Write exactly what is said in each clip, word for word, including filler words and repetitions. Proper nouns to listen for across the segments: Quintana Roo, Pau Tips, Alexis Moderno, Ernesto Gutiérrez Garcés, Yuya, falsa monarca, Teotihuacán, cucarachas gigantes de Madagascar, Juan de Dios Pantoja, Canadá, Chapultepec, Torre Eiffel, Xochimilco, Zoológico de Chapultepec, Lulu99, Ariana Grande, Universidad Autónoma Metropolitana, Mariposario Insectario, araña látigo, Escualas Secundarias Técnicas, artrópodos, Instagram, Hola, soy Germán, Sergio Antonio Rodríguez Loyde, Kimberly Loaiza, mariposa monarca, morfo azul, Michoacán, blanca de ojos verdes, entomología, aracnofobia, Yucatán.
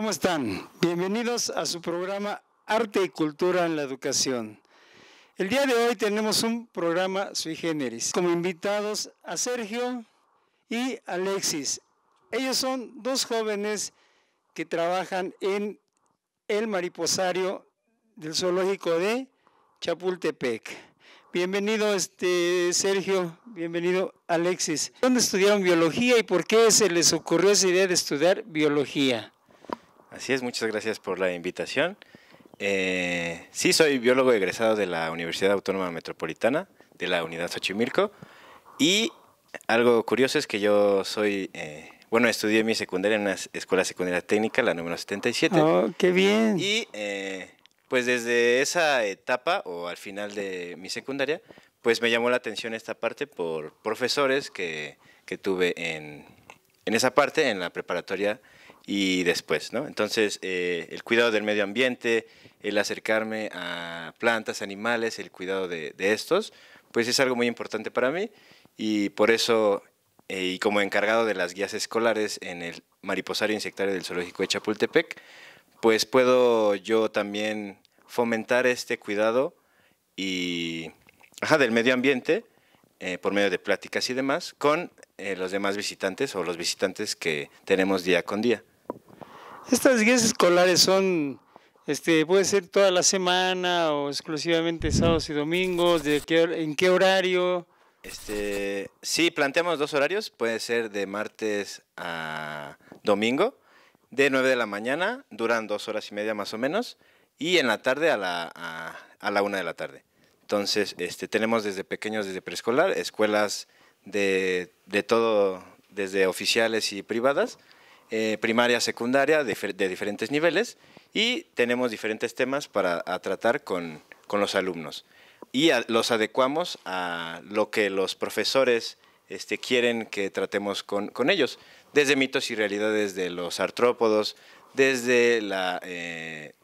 ¿Cómo están? Bienvenidos a su programa Arte y Cultura en la Educación. El día de hoy tenemos un programa sui generis, como invitados a Sergio y Alexis. Ellos son dos jóvenes que trabajan en el mariposario del Zoológico de Chapultepec. Bienvenido este, Sergio, bienvenido Alexis. ¿Dónde estudiaron biología y por qué se les ocurrió esa idea de estudiar biología? Así es, muchas gracias por la invitación. Eh, sí, soy biólogo egresado de la Universidad Autónoma Metropolitana, de la unidad Xochimilco, y algo curioso es que yo soy, eh, bueno, estudié mi secundaria en una escuela secundaria técnica, la número setenta y siete. ¡Oh, qué bien! Y eh, pues desde esa etapa, o al final de mi secundaria, pues me llamó la atención esta parte por profesores que, que tuve en, en esa parte, en la preparatoria y después, ¿no? Entonces, eh, el cuidado del medio ambiente, el acercarme a plantas, animales, el cuidado de, de estos, pues es algo muy importante para mí, y por eso, eh, y como encargado de las guías escolares en el Mariposario Insectario del Zoológico de Chapultepec, pues puedo yo también fomentar este cuidado y, ajá, del medio ambiente eh, por medio de pláticas y demás con eh, los demás visitantes o los visitantes que tenemos día con día. Estas guías escolares son, este, puede ser toda la semana o exclusivamente sábados y domingos, ¿de qué, en qué horario? Este, sí, planteamos dos horarios, puede ser de martes a domingo, de nueve de la mañana, duran dos horas y media más o menos, y en la tarde a la, a, a la una de la tarde. Entonces, este, tenemos desde pequeños, desde preescolar, escuelas de, de todo, desde oficiales y privadas, Eh, primaria, secundaria, de, de diferentes niveles, y tenemos diferentes temas para a tratar con, con los alumnos. Y a, los adecuamos a lo que los profesores este, quieren que tratemos con, con ellos, desde mitos y realidades de los artrópodos, desde la, eh,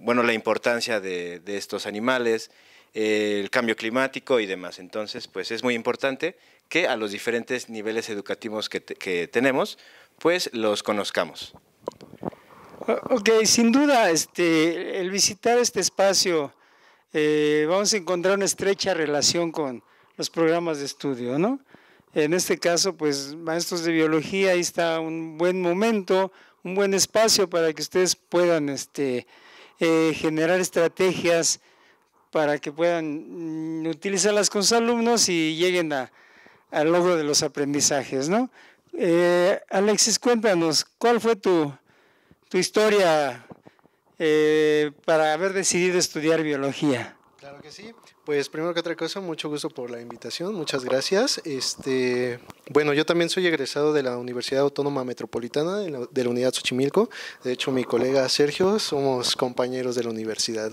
bueno, la importancia de, de estos animales, eh, el cambio climático y demás. Entonces, pues es muy importante que a los diferentes niveles educativos que, te, que tenemos, pues los conozcamos. Ok, sin duda, este, el visitar este espacio, eh, vamos a encontrar una estrecha relación con los programas de estudio, ¿no? En este caso, pues, maestros de biología, ahí está un buen momento, un buen espacio para que ustedes puedan este, eh, generar estrategias para que puedan mm, utilizarlas con sus alumnos y lleguen a, al logro de los aprendizajes, ¿no? Eh, Alexis, cuéntanos, ¿cuál fue tu, tu historia eh, para haber decidido estudiar biología? Claro que sí. Pues primero que otra cosa, mucho gusto por la invitación, muchas gracias. Este, bueno, yo también soy egresado de la Universidad Autónoma Metropolitana, de la, de la unidad Xochimilco. De hecho, mi colega Sergio, somos compañeros de la universidad,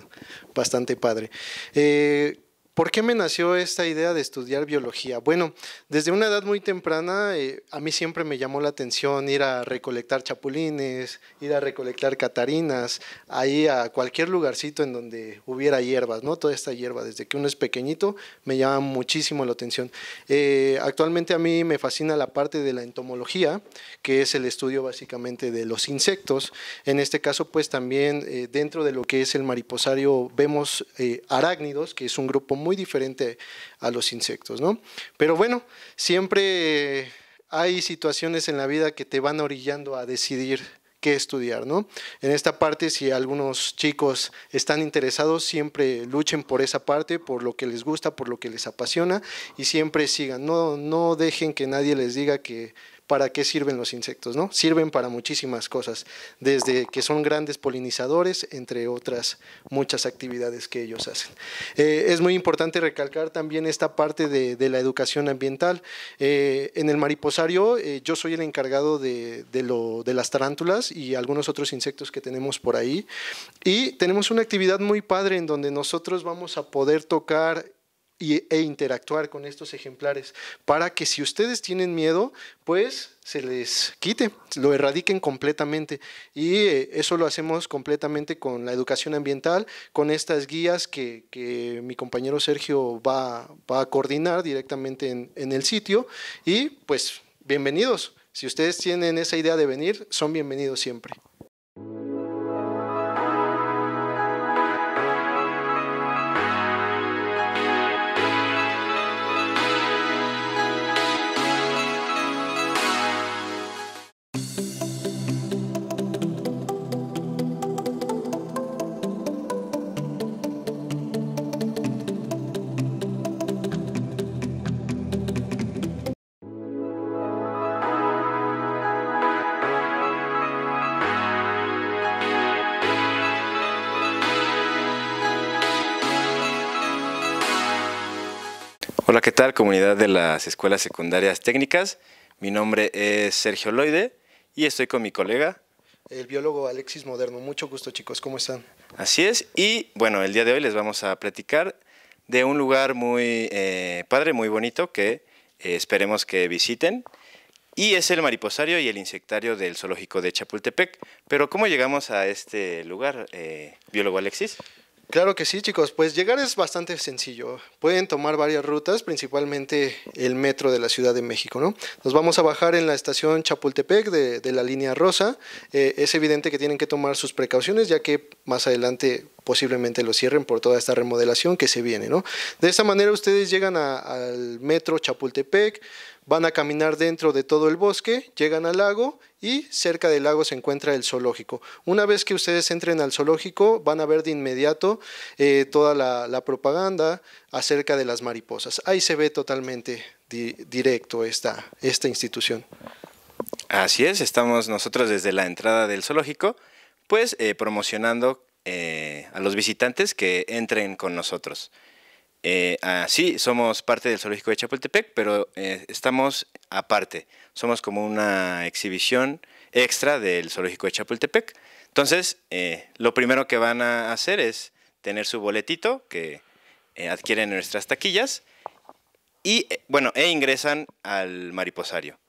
bastante padre. Eh, ¿Por qué me nació esta idea de estudiar biología? Bueno, desde una edad muy temprana eh, a mí siempre me llamó la atención ir a recolectar chapulines, ir a recolectar catarinas, ahí a cualquier lugarcito en donde hubiera hierbas, ¿no? Toda esta hierba, desde que uno es pequeñito, me llama muchísimo la atención. Eh, actualmente a mí me fascina la parte de la entomología, que es el estudio básicamente de los insectos. En este caso, pues también eh, dentro de lo que es el mariposario vemos eh, arácnidos, que es un grupo muy muy diferente a los insectos, ¿no? Pero bueno, siempre hay situaciones en la vida que te van orillando a decidir qué estudiar, ¿no? En esta parte, si algunos chicos están interesados, siempre luchen por esa parte, por lo que les gusta, por lo que les apasiona, y siempre sigan, no, no dejen que nadie les diga que para qué sirven los insectos, ¿no? Sirven para muchísimas cosas, desde que son grandes polinizadores, entre otras muchas actividades que ellos hacen. Eh, es muy importante recalcar también esta parte de, de la educación ambiental. Eh, en el mariposario eh, yo soy el encargado de, de, lo, de las tarántulas y algunos otros insectos que tenemos por ahí, y tenemos una actividad muy padre en donde nosotros vamos a poder tocar Y, e interactuar con estos ejemplares para que si ustedes tienen miedo, pues se les quite, lo erradiquen completamente, y eh, eso lo hacemos completamente con la educación ambiental, con estas guías que, que mi compañero Sergio va, va a coordinar directamente en, en el sitio, y pues bienvenidos, si ustedes tienen esa idea de venir, son bienvenidos siempre. Hola, ¿qué tal, comunidad de las escuelas secundarias técnicas? Mi nombre es Sergio Loyde y estoy con mi colega, el biólogo Alexis Moderno. Mucho gusto, chicos, ¿cómo están? Así es, y bueno, el día de hoy les vamos a platicar de un lugar muy eh, padre, muy bonito, que eh, esperemos que visiten. Y es el mariposario y el insectario del Zoológico de Chapultepec. Pero ¿cómo llegamos a este lugar, eh, biólogo Alexis? Claro que sí, chicos, pues llegar es bastante sencillo. Pueden tomar varias rutas, principalmente el metro de la Ciudad de México, ¿no? Nos vamos a bajar en la estación Chapultepec de, de la línea rosa. Eh, es evidente que tienen que tomar sus precauciones, ya que más adelante posiblemente lo cierren por toda esta remodelación que se viene, ¿no? De esta manera ustedes llegan a, al metro Chapultepec, van a caminar dentro de todo el bosque, llegan al lago y cerca del lago se encuentra el zoológico. Una vez que ustedes entren al zoológico, van a ver de inmediato eh, toda la, la propaganda acerca de las mariposas. Ahí se ve totalmente di directo esta, esta institución. Así es, estamos nosotros desde la entrada del zoológico, pues eh, promocionando eh, a los visitantes que entren con nosotros. Eh, ah, sí, somos parte del Zoológico de Chapultepec, pero eh, estamos aparte. Somos como una exhibición extra del Zoológico de Chapultepec. Entonces, eh, lo primero que van a hacer es tener su boletito que eh, adquieren en nuestras taquillas y, eh, bueno, e ingresan al mariposario.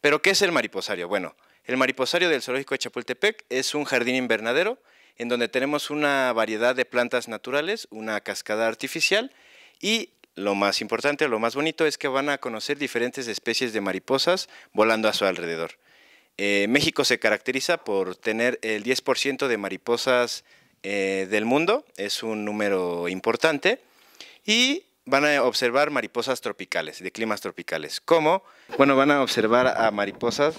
¿Pero qué es el mariposario? Bueno, el mariposario del Zoológico de Chapultepec es un jardín invernadero en donde tenemos una variedad de plantas naturales, una cascada artificial. Y lo más importante, lo más bonito, es que van a conocer diferentes especies de mariposas volando a su alrededor. Eh, México se caracteriza por tener el diez por ciento de mariposas eh, del mundo, es un número importante, y van a observar mariposas tropicales, de climas tropicales, como, bueno, van a observar a mariposas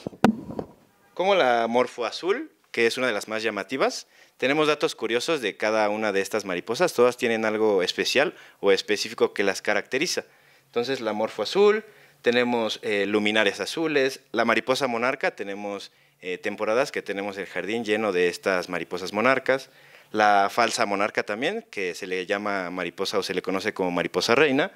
como la morfo azul, que es una de las más llamativas. Tenemos datos curiosos de cada una de estas mariposas, todas tienen algo especial o específico que las caracteriza. Entonces, la morfo azul, tenemos eh, luminares azules, la mariposa monarca, tenemos eh, temporadas que tenemos el jardín lleno de estas mariposas monarcas, la falsa monarca también, que se le llama mariposa o se le conoce como mariposa reina,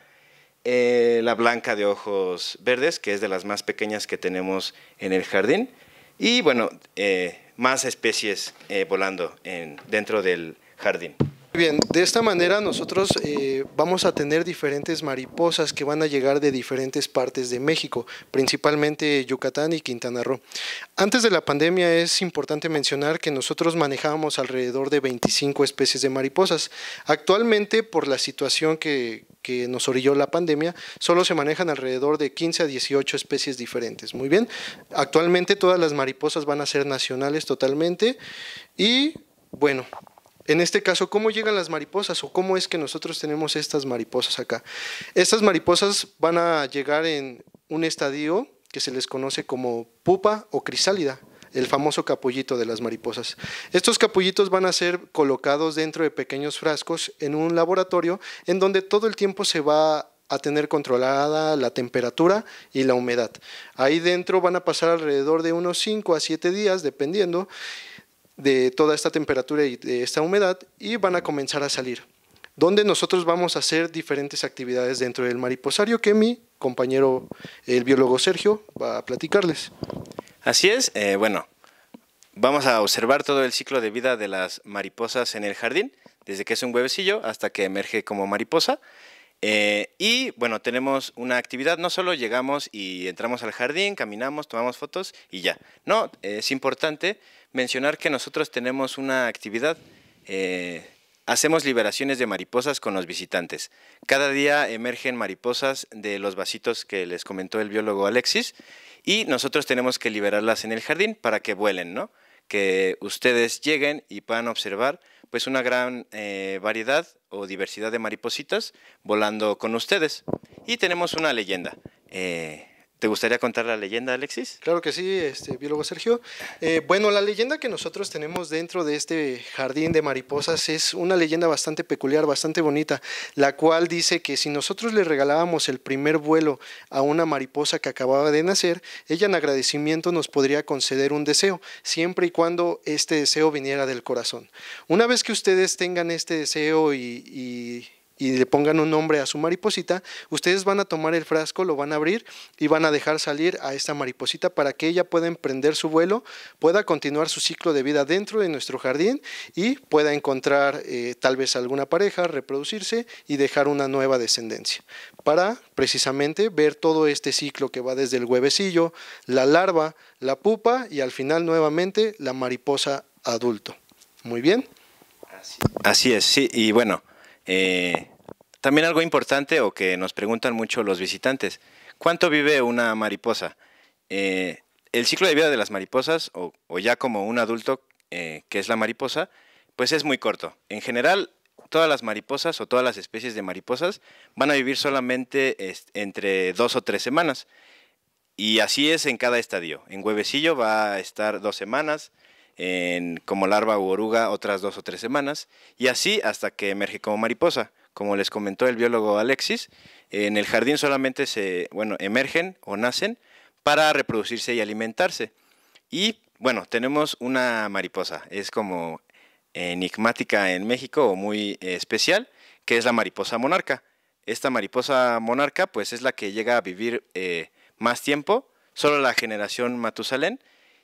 eh, la blanca de ojos verdes, que es de las más pequeñas que tenemos en el jardín, y bueno, eh, más especies eh, volando en, dentro del jardín. Bien, de esta manera nosotros eh, vamos a tener diferentes mariposas que van a llegar de diferentes partes de México, principalmente Yucatán y Quintana Roo. Antes de la pandemia es importante mencionar que nosotros manejábamos alrededor de veinticinco especies de mariposas. Actualmente, por la situación que, que nos orilló la pandemia, solo se manejan alrededor de quince a dieciocho especies diferentes. Muy bien, actualmente todas las mariposas van a ser nacionales totalmente y bueno, en este caso, ¿cómo llegan las mariposas o cómo es que nosotros tenemos estas mariposas acá? Estas mariposas van a llegar en un estadio que se les conoce como pupa o crisálida, el famoso capullito de las mariposas. Estos capullitos van a ser colocados dentro de pequeños frascos en un laboratorio en donde todo el tiempo se va a a tener controlada la temperatura y la humedad. Ahí dentro van a pasar alrededor de unos cinco a siete días, dependiendo de toda esta temperatura y de esta humedad, y van a comenzar a salir, donde nosotros vamos a hacer diferentes actividades dentro del mariposario que mi compañero, el biólogo Sergio, va a platicarles. Así es, eh, bueno, vamos a observar todo el ciclo de vida de las mariposas en el jardín, desde que es un huevecillo hasta que emerge como mariposa. Eh, y bueno, tenemos una actividad, no solo llegamos y entramos al jardín, caminamos, tomamos fotos y ya. No, es importante mencionar que nosotros tenemos una actividad, eh, hacemos liberaciones de mariposas con los visitantes. Cada día emergen mariposas de los vasitos que les comentó el biólogo Alexis y nosotros tenemos que liberarlas en el jardín para que vuelen, ¿no? Que ustedes lleguen y puedan observar pues una gran eh, variedad o diversidad de maripositas volando con ustedes. Y tenemos una leyenda. Eh, ¿Te gustaría contar la leyenda, Alexis? Claro que sí, este, biólogo Sergio. Eh, bueno, la leyenda que nosotros tenemos dentro de este jardín de mariposas es una leyenda bastante peculiar, bastante bonita, la cual dice que si nosotros le regalábamos el primer vuelo a una mariposa que acababa de nacer, ella en agradecimiento nos podría conceder un deseo, siempre y cuando este deseo viniera del corazón. Una vez que ustedes tengan este deseo y... y y le pongan un nombre a su mariposita, ustedes van a tomar el frasco, lo van a abrir y van a dejar salir a esta mariposita para que ella pueda emprender su vuelo, pueda continuar su ciclo de vida dentro de nuestro jardín y pueda encontrar eh, tal vez alguna pareja, reproducirse y dejar una nueva descendencia, para precisamente ver todo este ciclo que va desde el huevecillo, la larva, la pupa y al final nuevamente la mariposa adulto. Muy bien. Así es, sí, y bueno, eh, también algo importante o que nos preguntan mucho los visitantes, ¿cuánto vive una mariposa? Eh, el ciclo de vida de las mariposas o, o ya como un adulto eh, que es la mariposa, pues es muy corto. En general, todas las mariposas o todas las especies de mariposas van a vivir solamente entre dos o tres semanas y así es en cada estadio. En huevecillo va a estar dos semanas, en, como larva u oruga otras dos o tres semanas y así hasta que emerge como mariposa. Como les comentó el biólogo Alexis, en el jardín solamente se, bueno, emergen o nacen para reproducirse y alimentarse. Y bueno, tenemos una mariposa, es como enigmática en México o muy especial, que es la mariposa monarca. Esta mariposa monarca pues es la que llega a vivir eh, más tiempo, solo la generación Matusalén.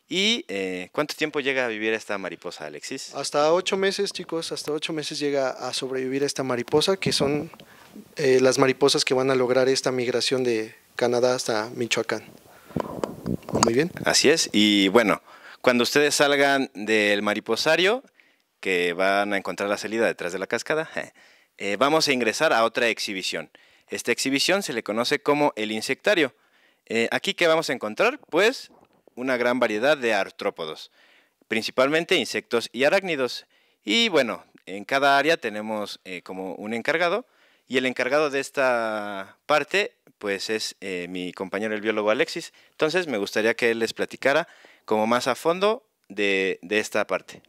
¿Y eh, cuánto tiempo llega a vivir esta mariposa, Alexis? Hasta ocho meses, chicos, hasta ocho meses llega a sobrevivir esta mariposa, que son eh, las mariposas que van a lograr esta migración de Canadá hasta Michoacán. Muy bien. Así es, y bueno, cuando ustedes salgan del mariposario, que van a encontrar la salida detrás de la cascada, eh, vamos a ingresar a otra exhibición. Esta exhibición se le conoce como el insectario. Eh, ¿Aquí qué vamos a encontrar? Pues una gran variedad de artrópodos, principalmente insectos y arácnidos. Y bueno, en cada área tenemos eh, como un encargado, y el encargado de esta parte pues es eh, mi compañero el biólogo Alexis. Entonces me gustaría que él les platicara como más a fondo de, de esta parte.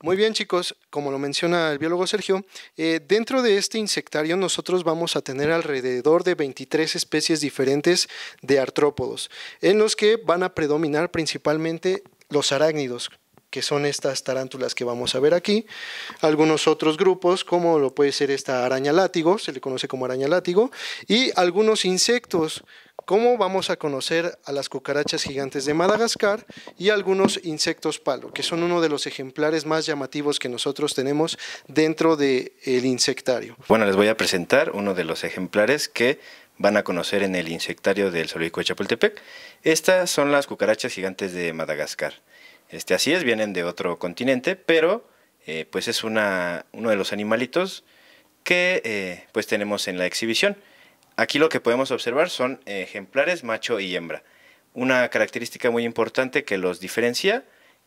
Muy bien, chicos, como lo menciona el biólogo Sergio, eh, dentro de este insectario nosotros vamos a tener alrededor de veintitrés especies diferentes de artrópodos, en los que van a predominar principalmente los arácnidos, que son estas tarántulas que vamos a ver aquí, algunos otros grupos como lo puede ser esta araña látigo, se le conoce como araña látigo, y algunos insectos. Cómo vamos a conocer a las cucarachas gigantes de Madagascar y algunos insectos palo, que son uno de los ejemplares más llamativos que nosotros tenemos dentro del insectario. Bueno, les voy a presentar uno de los ejemplares que van a conocer en el insectario del Zoológico de Chapultepec. Estas son las cucarachas gigantes de Madagascar. Este, así es, vienen de otro continente, pero eh, pues es una, uno de los animalitos que eh, pues tenemos en la exhibición. Aquí lo que podemos observar son ejemplares macho y hembra. Una característica muy importante que los diferencia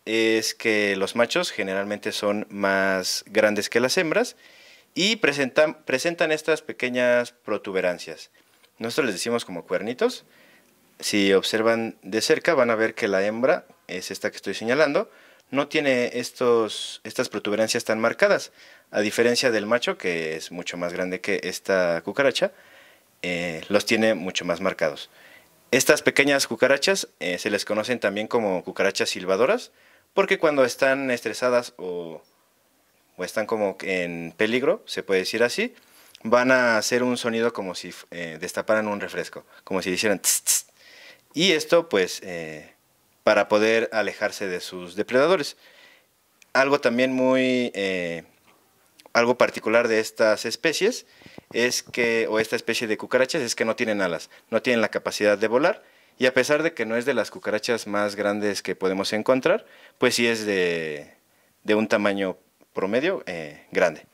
es que los machos generalmente son más grandes que las hembras y presentan, presentan estas pequeñas protuberancias. Nosotros les decimos como cuernitos. Si observan de cerca van a ver que la hembra, es esta que estoy señalando, no tiene estos, estas protuberancias tan marcadas, a diferencia del macho, que es mucho más grande que esta cucaracha. Eh, los tiene mucho más marcados. Estas pequeñas cucarachas eh, se les conocen también como cucarachas silbadoras, porque cuando están estresadas o, o están como en peligro, se puede decir así, van a hacer un sonido como si eh, destaparan un refresco, como si hicieran tss, tss. Y esto pues eh, para poder alejarse de sus depredadores. Algo también muy eh, algo particular de estas especies es que, o esta especie de cucarachas, es que no tienen alas, no tienen la capacidad de volar, y a pesar de que no es de las cucarachas más grandes que podemos encontrar, pues sí es de, de un tamaño promedio eh, grande.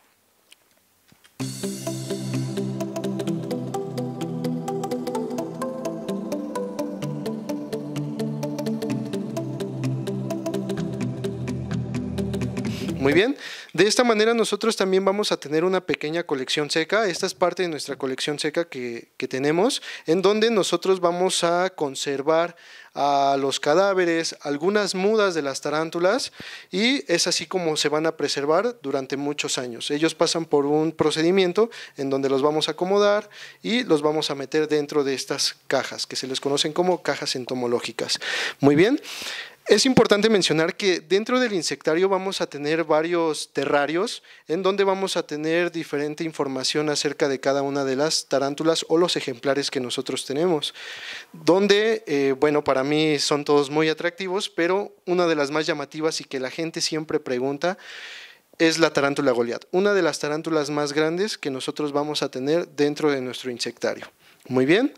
Muy bien. De esta manera nosotros también vamos a tener una pequeña colección seca. Esta es parte de nuestra colección seca que, que tenemos, en donde nosotros vamos a conservar a los cadáveres, algunas mudas de las tarántulas, y es así como se van a preservar durante muchos años. Ellos pasan por un procedimiento en donde los vamos a acomodar y los vamos a meter dentro de estas cajas, que se les conocen como cajas entomológicas. Muy bien. Es importante mencionar que dentro del insectario vamos a tener varios terrarios en donde vamos a tener diferente información acerca de cada una de las tarántulas o los ejemplares que nosotros tenemos, donde, eh, bueno, para mí son todos muy atractivos, pero una de las más llamativas y que la gente siempre pregunta es la tarántula Goliath, una de las tarántulas más grandes que nosotros vamos a tener dentro de nuestro insectario. Muy bien.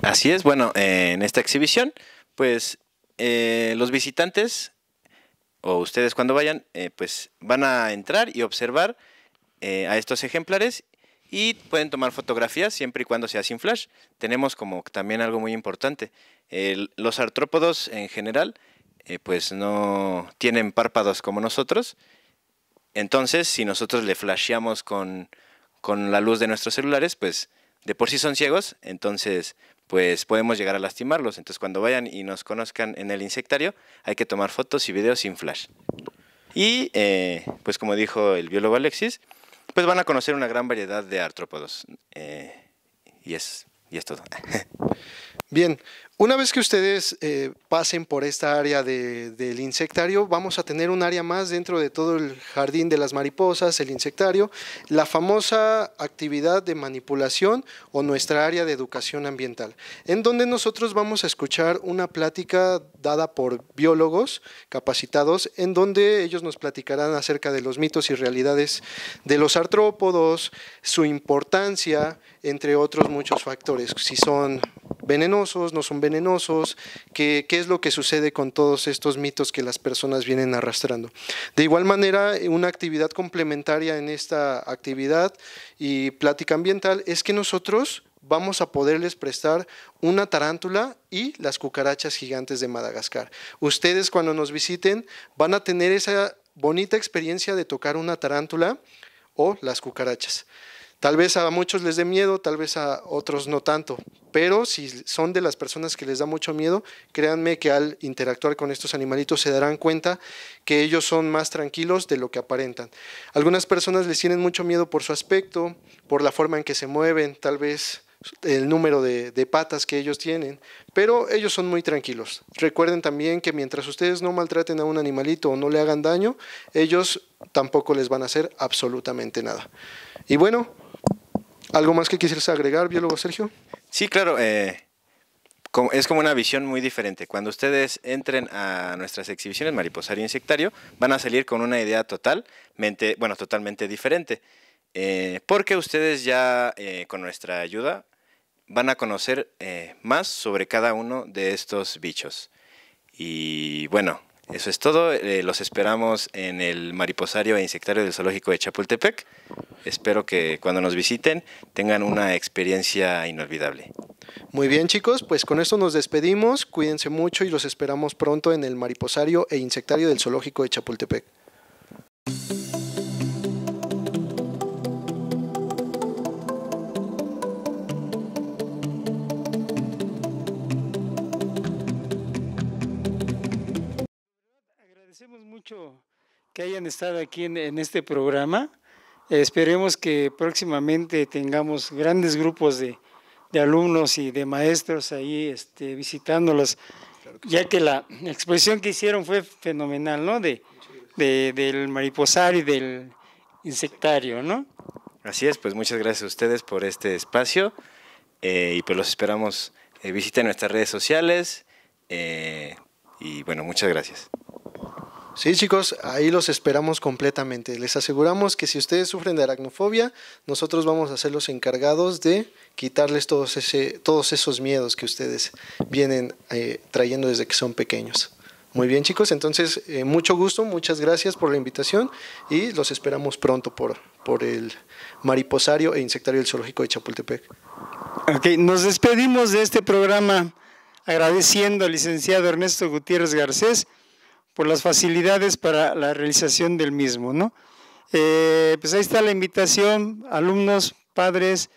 Así es, bueno, eh, en esta exhibición, pues eh, los visitantes o ustedes cuando vayan, eh, pues van a entrar y observar eh, a estos ejemplares y pueden tomar fotografías siempre y cuando sea sin flash. Tenemos como también algo muy importante, eh, los artrópodos en general, eh, pues no tienen párpados como nosotros, entonces si nosotros le flasheamos con, con la luz de nuestros celulares, pues de por sí son ciegos, entonces pues podemos llegar a lastimarlos. Entonces cuando vayan y nos conozcan en el insectario, hay que tomar fotos y videos sin flash. Y eh, pues como dijo el biólogo Alexis, pues van a conocer una gran variedad de artrópodos. Eh, y, es, y es todo. Bien, una vez que ustedes eh, pasen por esta área de, del insectario, vamos a tener un área más dentro de todo el jardín de las mariposas, el insectario, la famosa actividad de manipulación o nuestra área de educación ambiental, en donde nosotros vamos a escuchar una plática dada por biólogos capacitados, en donde ellos nos platicarán acerca de los mitos y realidades de los artrópodos, su importancia, entre otros muchos factores, si son venenosos, no son venenosos, qué, qué es lo que sucede con todos estos mitos que las personas vienen arrastrando. De igual manera, una actividad complementaria en esta actividad y plática ambiental es que nosotros vamos a poderles prestar una tarántula y las cucarachas gigantes de Madagascar. Ustedes cuando nos visiten van a tener esa bonita experiencia de tocar una tarántula o las cucarachas. Tal vez a muchos les dé miedo, tal vez a otros no tanto, pero si son de las personas que les da mucho miedo, créanme que al interactuar con estos animalitos se darán cuenta que ellos son más tranquilos de lo que aparentan. Algunas personas les tienen mucho miedo por su aspecto, por la forma en que se mueven, tal vez el número de, de patas que ellos tienen, pero ellos son muy tranquilos. Recuerden también que mientras ustedes no maltraten a un animalito o no le hagan daño, ellos tampoco les van a hacer absolutamente nada. Y bueno, ¿algo más que quisieras agregar, biólogo Sergio? Sí, claro, eh, es como una visión muy diferente. Cuando ustedes entren a nuestras exhibiciones Mariposario Insectario, van a salir con una idea totalmente, bueno, totalmente diferente, eh, porque ustedes ya eh, con nuestra ayuda van a conocer eh, más sobre cada uno de estos bichos. Y bueno, eso es todo, eh, los esperamos en el Mariposario e Insectario del Zoológico de Chapultepec. Espero que cuando nos visiten tengan una experiencia inolvidable. Muy bien, chicos, pues con esto nos despedimos, cuídense mucho y los esperamos pronto en el Mariposario e Insectario del Zoológico de Chapultepec. Agradecemos mucho que hayan estado aquí en, en este programa. Esperemos que próximamente tengamos grandes grupos de, de alumnos y de maestros ahí este, visitándolos, claro que ya sí. Que la exposición que hicieron fue fenomenal, ¿no? De, de, del mariposario y del insectario, ¿no? Así es, pues muchas gracias a ustedes por este espacio eh, y pues los esperamos, eh, visiten nuestras redes sociales eh, y bueno, muchas gracias. Sí, chicos, ahí los esperamos completamente. Les aseguramos que si ustedes sufren de aracnofobia, nosotros vamos a ser los encargados de quitarles todos, ese, todos esos miedos que ustedes vienen eh, trayendo desde que son pequeños. Muy bien, chicos, entonces eh, mucho gusto, muchas gracias por la invitación y los esperamos pronto por, por el Mariposario e Insectario del Zoológico de Chapultepec. Ok, nos despedimos de este programa agradeciendo al licenciado Ernesto Gutiérrez Garcés por las facilidades para la realización del mismo, ¿no? Eh, pues ahí está la invitación, alumnos, padres,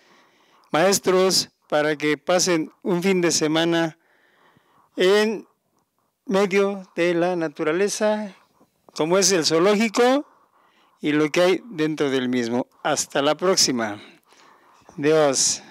maestros, para que pasen un fin de semana en medio de la naturaleza, como es el zoológico y lo que hay dentro del mismo. Hasta la próxima. Adiós.